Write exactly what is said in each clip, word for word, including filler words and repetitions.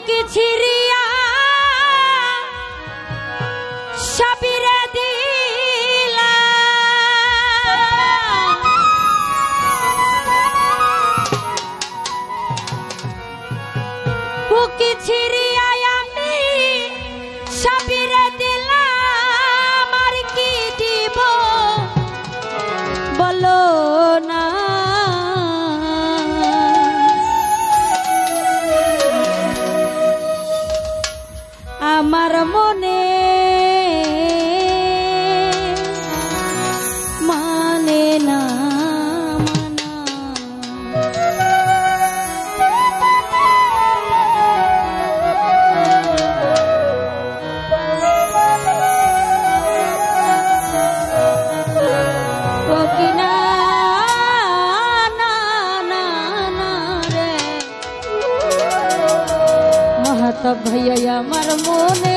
Bukit Syria Syabira dilang Bukit Syria Yami Syabira dilang Mari kita bolona marmone manena mana wakina na na na re mahatab bhaiya ya marmone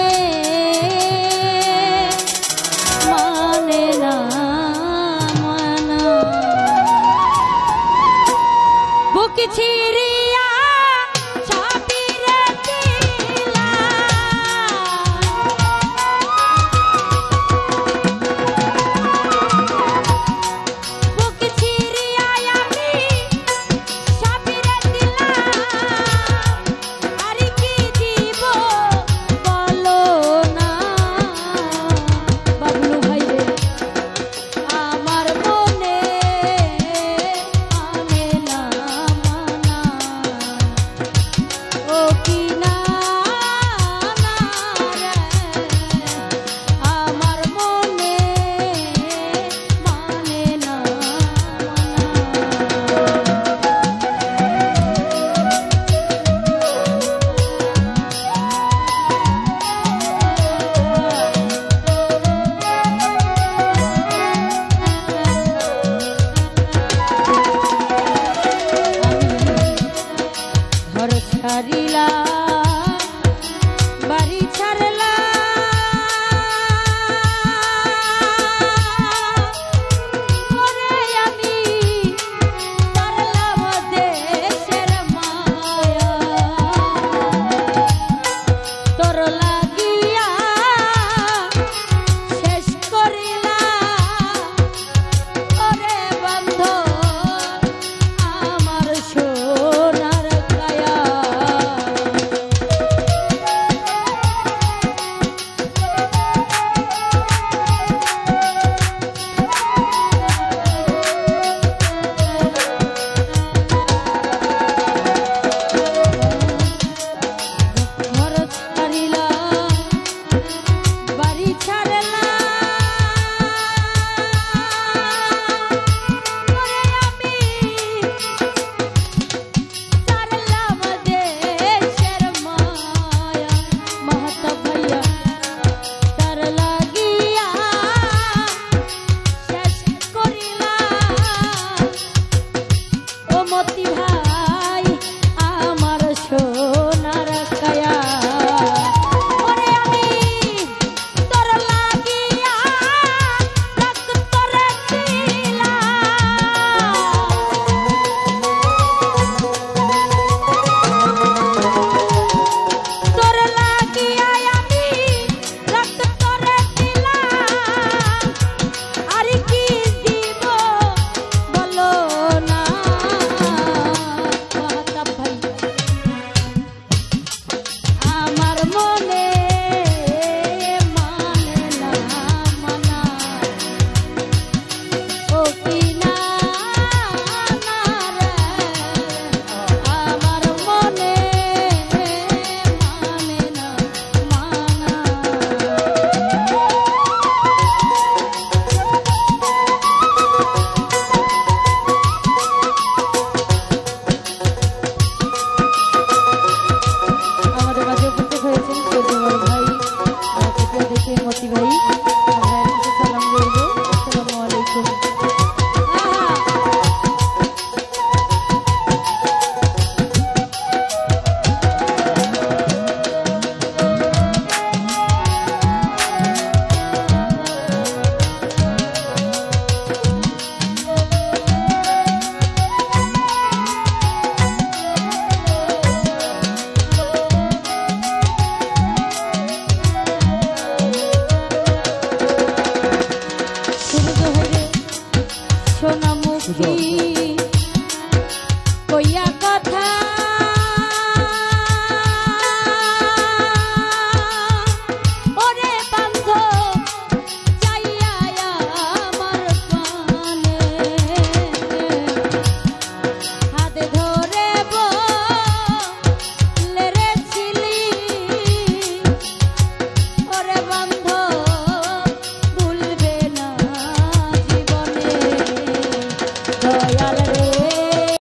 lagi. Koyak kota.